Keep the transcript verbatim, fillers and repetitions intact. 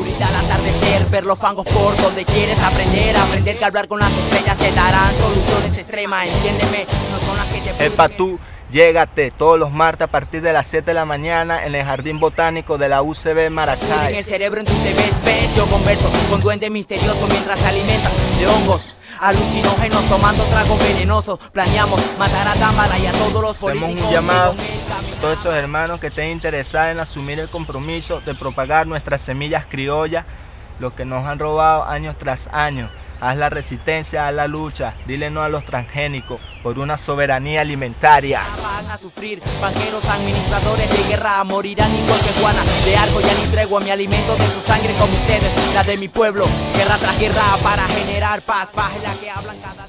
oscuridad al atardecer, ver los fangos por donde quieres aprender, aprender que hablar con las estrellas te darán soluciones extremas, entiéndeme, no son las que te... El Patú, llégate todos los martes a partir de las siete de la mañana en el Jardín Botánico de la U C B Maracay. En el cerebro en tu te ves, ves, yo converso con duendes misteriosos mientras se alimentan de hongos alucinógenos, tomando tragos venenosos. Planeamos matar a Dambala y a todos los políticos. Hacemos un llamado a todos estos hermanos que estén interesados en asumir el compromiso de propagar nuestras semillas criollas, lo que nos han robado año tras año. Haz la resistencia, haz la lucha, dile no a los transgénicos por una soberanía alimentaria. Van a sufrir, banqueros, administradores de guerra, morirán igual que Juana. De algo ya ni tregua, mi alimento de su sangre como ustedes, la de mi pueblo, guerra tras guerra para generar paz. Paz es la que hablan cada día.